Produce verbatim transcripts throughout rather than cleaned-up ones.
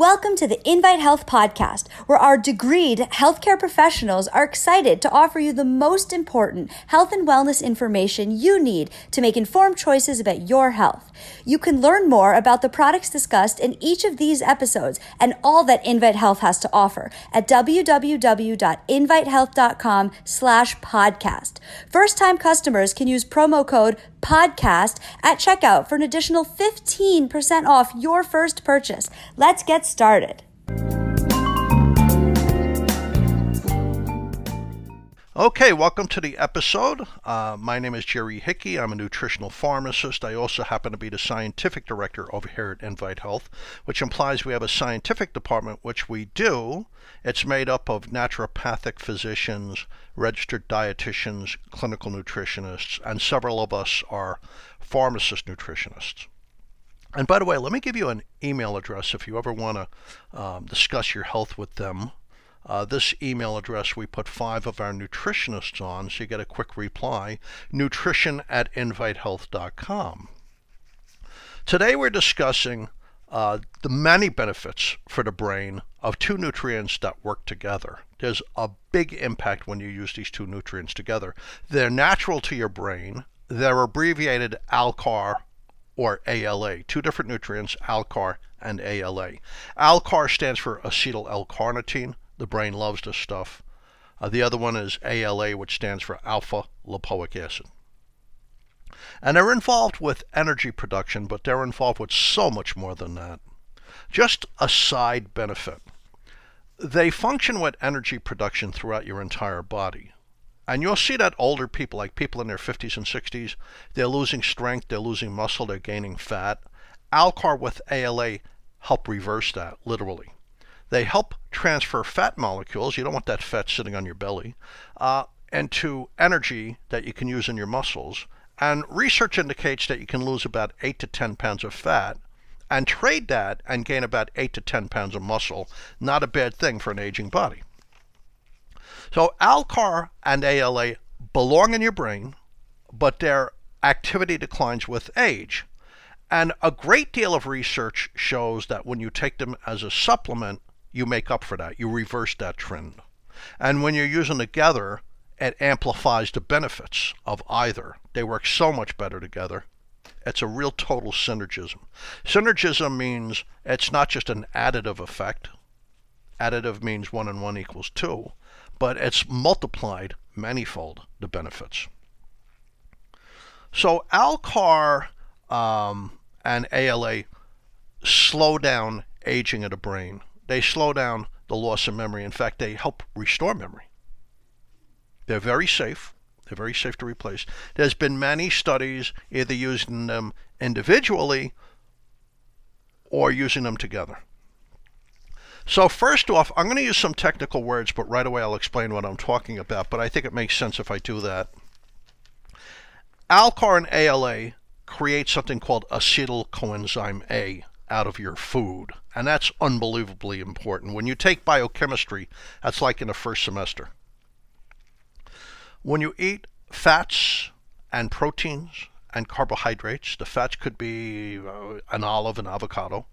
Welcome to the Invite Health podcast, where our degreed healthcare professionals are excited to offer you the most important health and wellness information you need to make informed choices about your health. You can learn more about the products discussed in each of these episodes and all that Invite Health has to offer at w w w dot invite health dot com slash podcast. First-time customers can use promo code podcast at checkout for an additional fifteen percent off your first purchase. Let's get started. Okay, welcome to the episode. Uh, my name is Jerry Hickey. I'm a nutritional pharmacist. I also happen to be the scientific director over here at Invite Health, which implies we have a scientific department, which we do. It's made up of naturopathic physicians, registered dietitians, clinical nutritionists, and several of us are pharmacist nutritionists. And by the way, let me give you an email address if you ever want to um, discuss your health with them. Uh, this email address, we put five of our nutritionists on, so you get a quick reply, nutrition at invite health dot com. Today we're discussing uh, the many benefits for the brain of two nutrients that work together. There's a big impact when you use these two nutrients together. They're natural to your brain. They're abbreviated ALCAR or A L A, two different nutrients, ALCAR and A L A. ALCAR stands for acetyl L carnitine. The brain loves this stuff. Uh, the other one is A L A, which stands for alpha lipoic acid. And they're involved with energy production, but they're involved with so much more than that. Just a side benefit. They function with energy production throughout your entire body. And you'll see that older people, like people in their fifties and sixties, they're losing strength, they're losing muscle, they're gaining fat. ALCAR with A L A help reverse that, literally. They help transfer fat molecules, you don't want that fat sitting on your belly, uh, into energy that you can use in your muscles. And research indicates that you can lose about eight to ten pounds of fat and trade that and gain about eight to ten pounds of muscle. Not a bad thing for an aging body. So ALCAR and A L A belong in your brain, but their activity declines with age. And a great deal of research shows that when you take them as a supplement, you make up for that. You reverse that trend. And when you're using together, it amplifies the benefits of either. They work so much better together. It's a real total synergism. Synergism means it's not just an additive effect. Additive means one and one equals two, but it's multiplied manifold, the benefits. So ALCAR um, and A L A slow down aging of the brain. They slow down the loss of memory. In fact, they help restore memory. They're very safe. They're very safe to replace. There's been many studies either using them individually or using them together. So first off, I'm going to use some technical words, but right away I'll explain what I'm talking about. But I think it makes sense if I do that. ALCAR and A L A create something called acetyl coenzyme A out of your food. And that's unbelievably important. When you take biochemistry, that's like in the first semester. When you eat fats and proteins and carbohydrates, the fats could be an olive and avocado.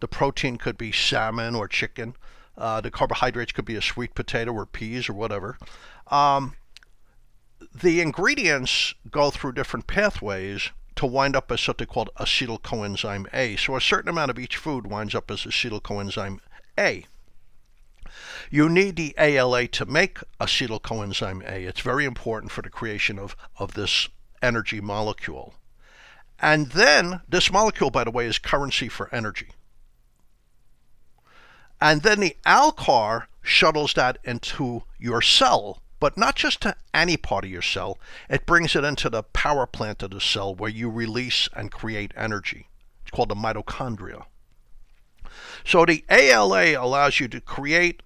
The protein could be salmon or chicken. Uh, the carbohydrates could be a sweet potato or peas or whatever. Um, the ingredients go through different pathways to wind up as something called acetyl coenzyme A. So a certain amount of each food winds up as acetyl coenzyme A. You need the A L A to make acetyl coenzyme A. It's very important for the creation of, of this energy molecule. And then this molecule, by the way, is currency for energy. And then the ALCAR shuttles that into your cell, but not just to any part of your cell. It brings it into the power plant of the cell where you release and create energy. It's called the mitochondria. So the A L A allows you to create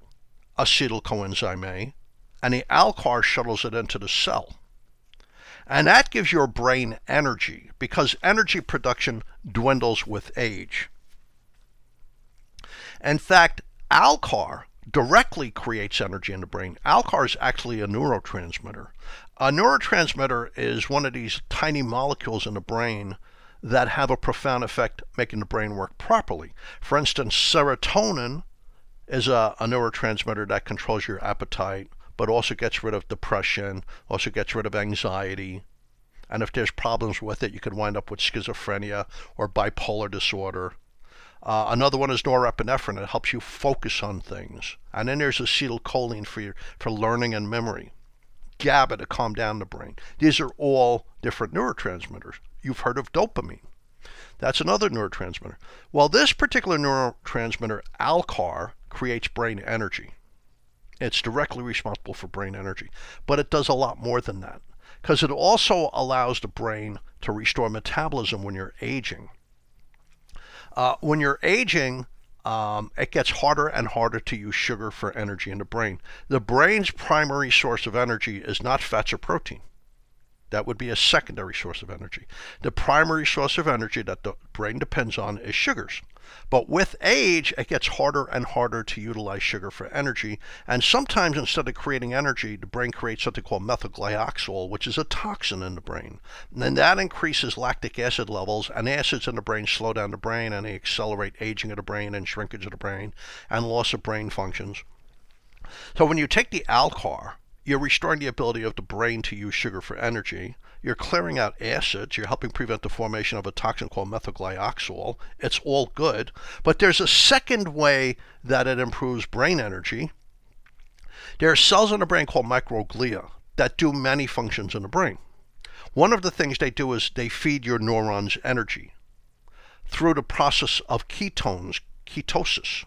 acetyl coenzyme A, and the ALCAR shuttles it into the cell. And that gives your brain energy, because energy production dwindles with age. In fact, ALCAR directly creates energy in the brain. ALCAR is actually a neurotransmitter. A neurotransmitter is one of these tiny molecules in the brain that have a profound effect making the brain work properly. For instance, serotonin is a, a neurotransmitter that controls your appetite, but also gets rid of depression, also gets rid of anxiety. And if there's problems with it, you could wind up with schizophrenia or bipolar disorder. Uh, another one is norepinephrine. It helps you focus on things. And then there's acetylcholine for, your, for learning and memory. GABA to calm down the brain. These are all different neurotransmitters. You've heard of dopamine. That's another neurotransmitter. Well, this particular neurotransmitter, ALCAR, creates brain energy. It's directly responsible for brain energy. But it does a lot more than that, because it also allows the brain to restore metabolism when you're aging. Uh, when you're aging, um, it gets harder and harder to use sugar for energy in the brain. The brain's primary source of energy is not fats or protein. That would be a secondary source of energy. The primary source of energy that the brain depends on is sugars. But with age, it gets harder and harder to utilize sugar for energy. And sometimes instead of creating energy, the brain creates something called methylglyoxal, which is a toxin in the brain. And then that increases lactic acid levels, and acids in the brain slow down the brain, and they accelerate aging of the brain and shrinkage of the brain and loss of brain functions. So when you take the ALCAR, you're restoring the ability of the brain to use sugar for energy. You're clearing out acids. You're helping prevent the formation of a toxin called methylglyoxal. It's all good. But there's a second way that it improves brain energy. There are cells in the brain called microglia that do many functions in the brain. One of the things they do is they feed your neurons energy through the process of ketones, ketosis.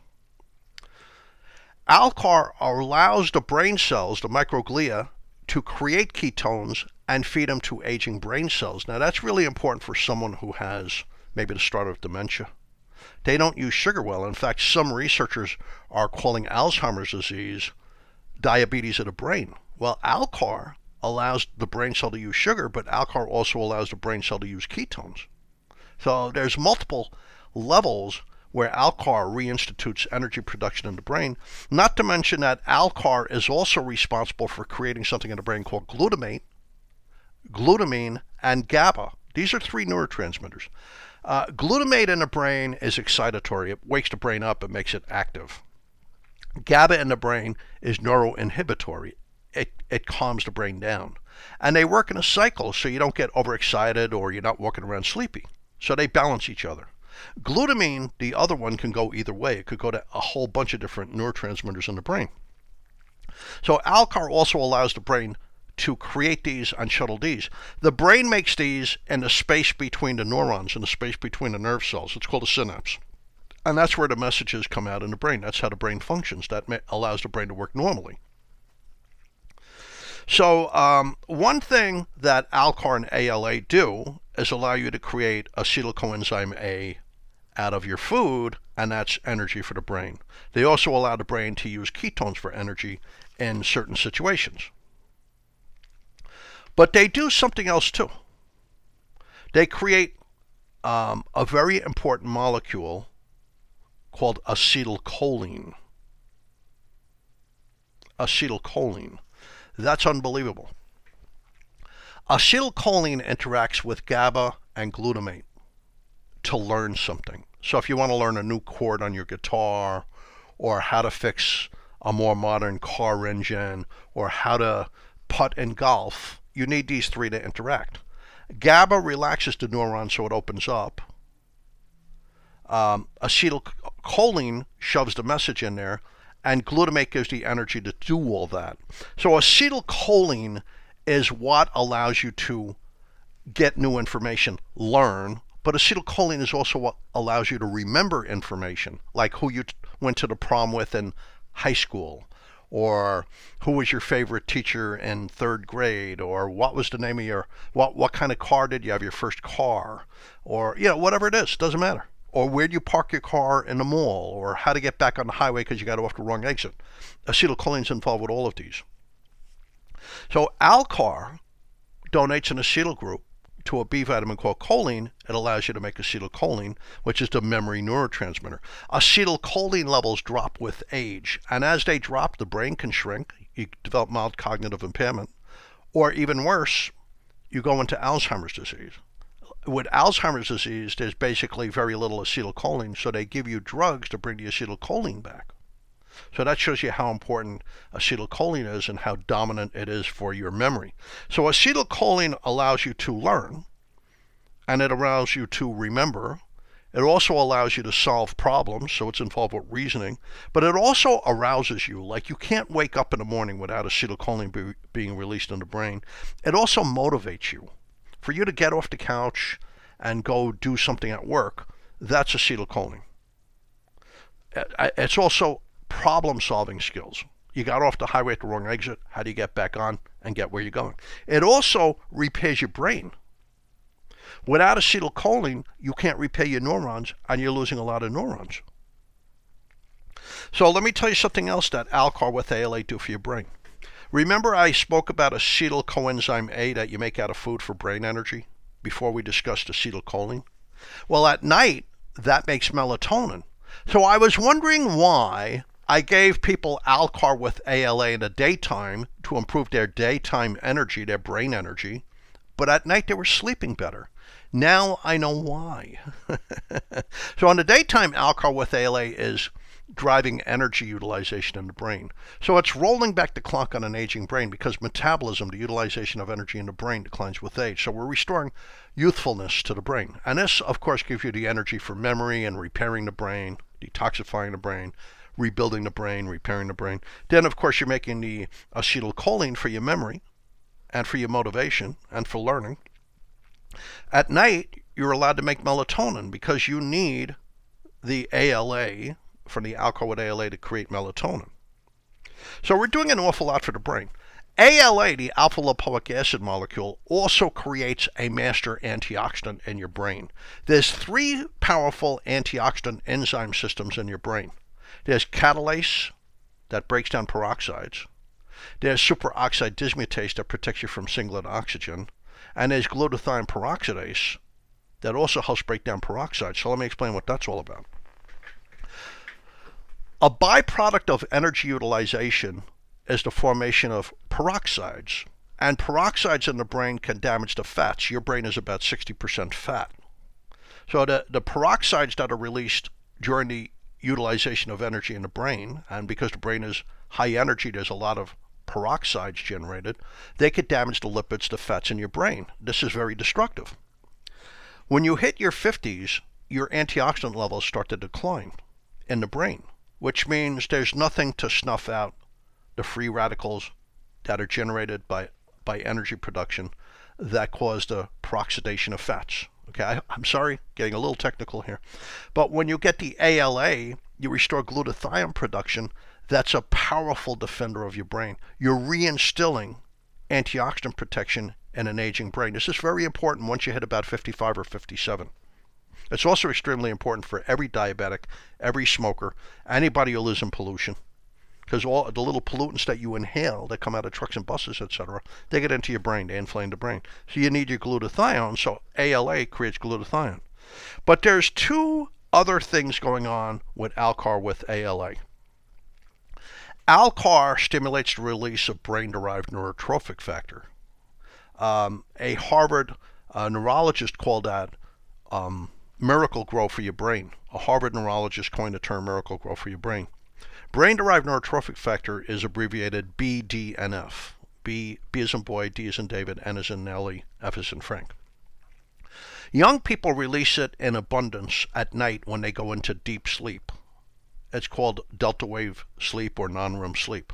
ALCAR allows the brain cells, the microglia, to create ketones and feed them to aging brain cells. Now, that's really important for someone who has maybe the start of dementia. They don't use sugar well. In fact, some researchers are calling Alzheimer's disease diabetes of the brain. Well, ALCAR allows the brain cell to use sugar, but ALCAR also allows the brain cell to use ketones. So there's multiple levels where ALCAR reinstitutes energy production in the brain, not to mention that ALCAR is also responsible for creating something in the brain called glutamate, glutamine, and GABA. These are three neurotransmitters. Uh, glutamate in the brain is excitatory. It wakes the brain up. It makes it active. GABA in the brain is neuroinhibitory. It, it calms the brain down. And they work in a cycle, so you don't get overexcited or you're not walking around sleepy. So they balance each other. Glutamine, the other one, can go either way. It could go to a whole bunch of different neurotransmitters in the brain. So ALCAR also allows the brain to create these and shuttle these. The brain makes these in the space between the neurons, in the space between the nerve cells. It's called a synapse. And that's where the messages come out in the brain. That's how the brain functions. That allows the brain to work normally. So um, one thing that ALCAR and A L A do is allow you to create acetyl coenzyme A out of your food, and that's energy for the brain. They also allow the brain to use ketones for energy in certain situations. But they do something else too. They create um, a very important molecule called acetylcholine. Acetylcholine. That's unbelievable. Acetylcholine interacts with GABA and glutamate to learn something. So if you want to learn a new chord on your guitar, or how to fix a more modern car engine, or how to putt in golf, you need these three to interact. GABA relaxes the neuron so it opens up. Um, acetylcholine shoves the message in there, and glutamate gives the energy to do all that. So acetylcholine is what allows you to get new information, learn, but acetylcholine is also what allows you to remember information, like who you went to the prom with in high school, or who was your favorite teacher in third grade, or what was the name of your, what, what kind of car did you have, your first car, or you know, whatever it is, doesn't matter. Or where do you park your car in the mall, or how to get back on the highway because you got off the wrong exit. Acetylcholine is involved with all of these. So ALCAR donates an acetyl group to a B vitamin called choline. It allows you to make acetylcholine, which is the memory neurotransmitter. Acetylcholine levels drop with age, and as they drop, the brain can shrink. You develop mild cognitive impairment, or even worse, you go into Alzheimer's disease. with Alzheimer's disease, there's basically very little acetylcholine, so they give you drugs to bring the acetylcholine back. So that shows you how important acetylcholine is and how dominant it is for your memory. So acetylcholine allows you to learn, and it allows you to remember. It also allows you to solve problems, so it's involved with reasoning, but it also arouses you. Like, you can't wake up in the morning without acetylcholine be, being released in the brain. It also motivates you. For you to get off the couch and go do something at work, that's acetylcholine. It's also problem-solving skills. You got off the highway at the wrong exit, how do you get back on and get where you're going? It also repairs your brain. Without acetylcholine, you can't repair your neurons, and you're losing a lot of neurons. So let me tell you something else that Alcar with A L A do for your brain. Remember I spoke about acetyl coenzyme A that you make out of food for brain energy before we discussed acetylcholine? Well, at night, that makes melatonin. So I was wondering why I gave people Alcar with A L A in the daytime to improve their daytime energy, their brain energy, but at night they were sleeping better. Now I know why. So in the daytime, Alcar with A L A is driving energy utilization in the brain. So it's rolling back the clock on an aging brain because metabolism, the utilization of energy in the brain, declines with age. So we're restoring youthfulness to the brain. And this, of course, gives you the energy for memory and repairing the brain, detoxifying the brain, rebuilding the brain, repairing the brain. Then, of course, you're making the acetylcholine for your memory and for your motivation and for learning. At night, you're allowed to make melatonin because you need the A L A from the alcohol with A L A to create melatonin. So we're doing an awful lot for the brain. A L A, the alpha lipoic acid molecule, also creates a master antioxidant in your brain. There's three powerful antioxidant enzyme systems in your brain. There's catalase, that breaks down peroxides. There's superoxide dismutase, that protects you from singlet oxygen. And there's glutathione peroxidase that also helps break down peroxide. So let me explain what that's all about. A byproduct of energy utilization is the formation of peroxides. And peroxides in the brain can damage the fats. Your brain is about sixty percent fat. So the, the peroxides that are released during the utilization of energy in the brain, and because the brain is high energy, there's a lot of peroxides generated, they could damage the lipids, the fats in your brain. This is very destructive. When you hit your fifties, your antioxidant levels start to decline in the brain, which means there's nothing to snuff out the free radicals that are generated by, by energy production that cause the peroxidation of fats. Okay, I, I'm sorry, getting a little technical here. But when you get the A L A, you restore glutathione production. That's a powerful defender of your brain. You're reinstilling antioxidant protection in an aging brain. This is very important once you hit about fifty-five or fifty-seven. It's also extremely important for every diabetic, every smoker, anybody who lives in pollution, because all the little pollutants that you inhale that come out of trucks and buses, et cetera, they get into your brain, they inflame the brain. So you need your glutathione, so A L A creates glutathione. But there's two other things going on with Alcar with A L A. Alcar stimulates the release of brain-derived neurotrophic factor. Um, a Harvard uh, neurologist called that um, miracle grow for your brain. A Harvard neurologist coined the term miracle grow for your brain. Brain-derived neurotrophic factor is abbreviated B D N F. B, B as in boy, D as in David, N as in Nellie, F as in Frank. Young people release it in abundance at night when they go into deep sleep. It's called delta wave sleep or non-REM sleep.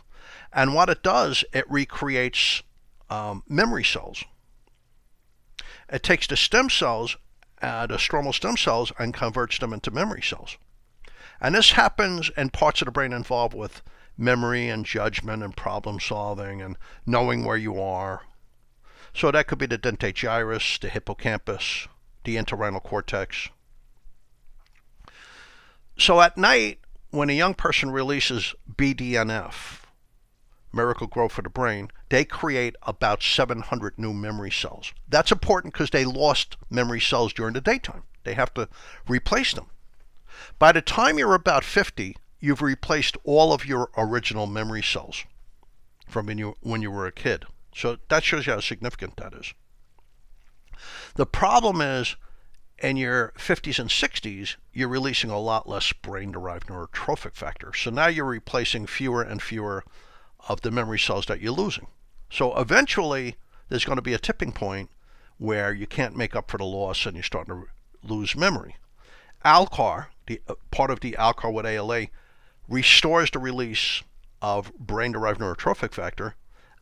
And what it does, it recreates um, memory cells. It takes the stem cells, uh, the stromal stem cells, and converts them into memory cells. And this happens in parts of the brain involved with memory and judgment and problem solving and knowing where you are. So that could be the dentate gyrus, the hippocampus, the entorhinal cortex. So at night, when a young person releases B D N F, miracle grow for the brain, they create about seven hundred new memory cells. That's important because they lost memory cells during the daytime. They have to replace them. By the time you're about fifty, you've replaced all of your original memory cells from when you, when you were a kid. So that shows you how significant that is. The problem is, in your fifties and sixties, you're releasing a lot less brain-derived neurotrophic factor. So now you're replacing fewer and fewer of the memory cells that you're losing. So eventually, there's going to be a tipping point where you can't make up for the loss and you're starting to lose memory. ALCAR, the uh, part of the ALCAR with A L A, restores the release of brain-derived neurotrophic factor,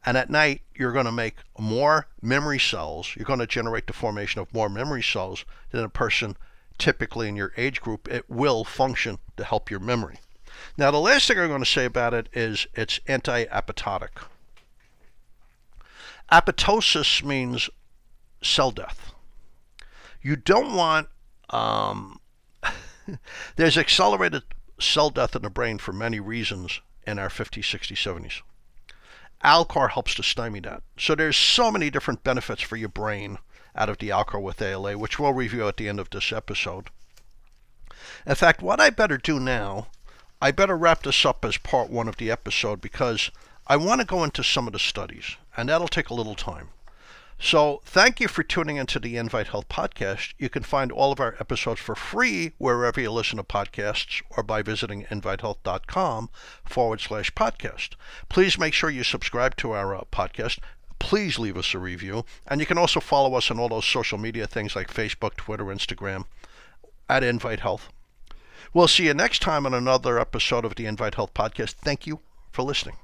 and at night you're going to make more memory cells. You're going to generate the formation of more memory cells than a person typically in your age group. It will function to help your memory. Now the last thing I'm going to say about it is it's anti-apoptotic. Apoptosis means cell death. You don't want um, there's accelerated cell death in the brain for many reasons in our fifties, sixties, seventies. ALCAR helps to stymie that. So there's so many different benefits for your brain out of the ALCAR with A L A, which we'll review at the end of this episode. In fact, what I better do now, I better wrap this up as part one of the episode, because I want to go into some of the studies, and that'll take a little time. So thank you for tuning into the Invite Health Podcast. You can find all of our episodes for free wherever you listen to podcasts or by visiting invitehealth.com forward slash podcast. Please make sure you subscribe to our uh, podcast. Please leave us a review. And you can also follow us on all those social media things like Facebook, Twitter, Instagram at Invite Health. We'll see you next time on another episode of the Invite Health Podcast. Thank you for listening.